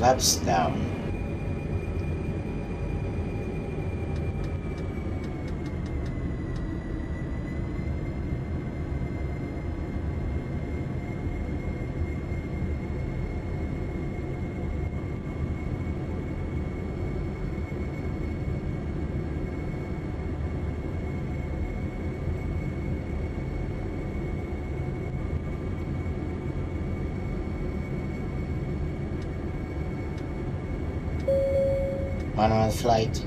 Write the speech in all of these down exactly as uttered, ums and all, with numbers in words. flaps down. Manual flight.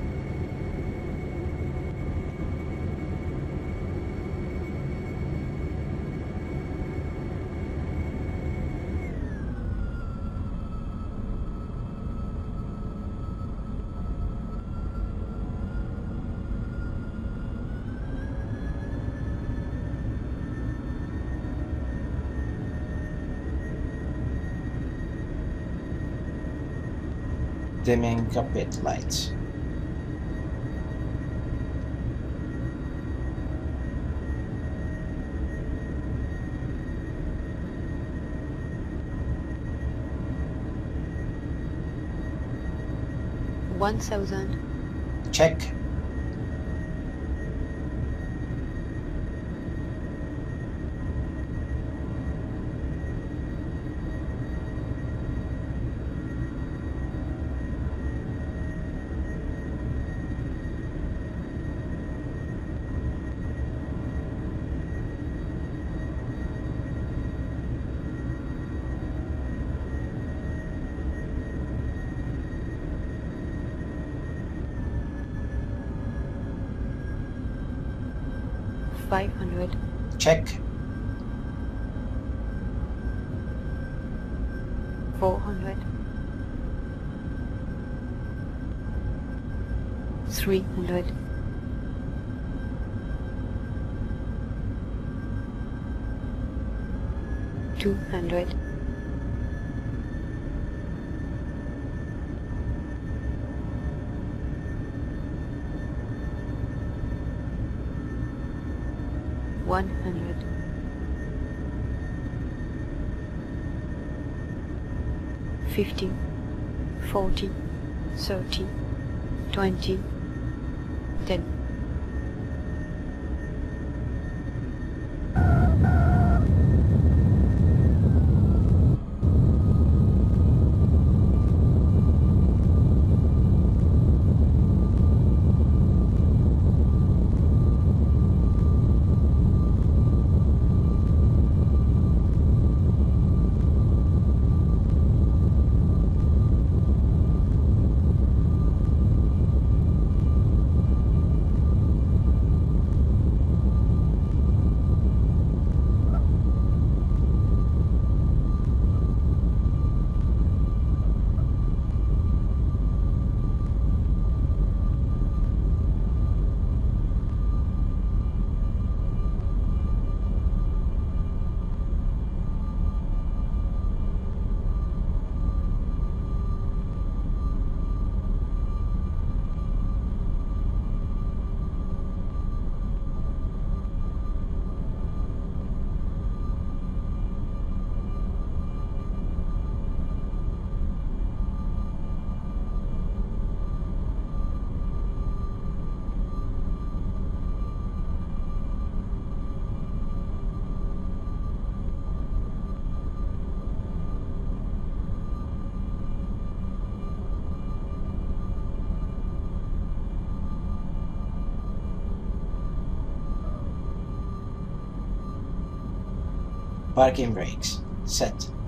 Dimming cockpit lights. One thousand. Check. five hundred. Check. four hundred. three hundred. two hundred. One hundred, fifty, forty, thirty, twenty, ten. Parking brakes set.